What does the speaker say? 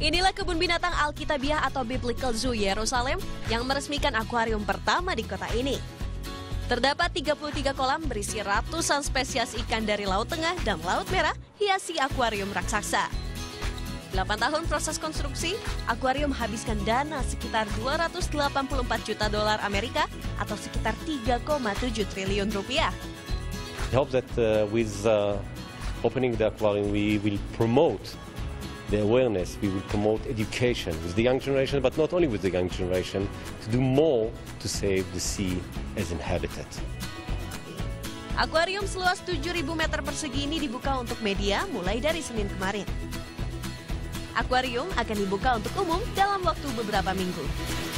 Inilah kebun binatang Alkitabiah atau Biblical Zoo Yerusalem yang meresmikan akuarium pertama di kota ini. Terdapat 33 kolam berisi ratusan spesies ikan dari Laut Tengah dan Laut Merah hiasi akuarium raksasa. 8 tahun proses konstruksi, akuarium habiskan dana sekitar 284 juta dolar Amerika atau sekitar 3,7 triliun rupiah. I hope that with opening the aquarium, we will promote the awareness, we will promote education with the young generation, but not only with the young generation, to do more to save the sea as an habitat. Akuarium seluas 7.000 meter persegi ini dibuka untuk media mulai dari Senin kemarin. Akuarium akan dibuka untuk umum dalam waktu beberapa minggu.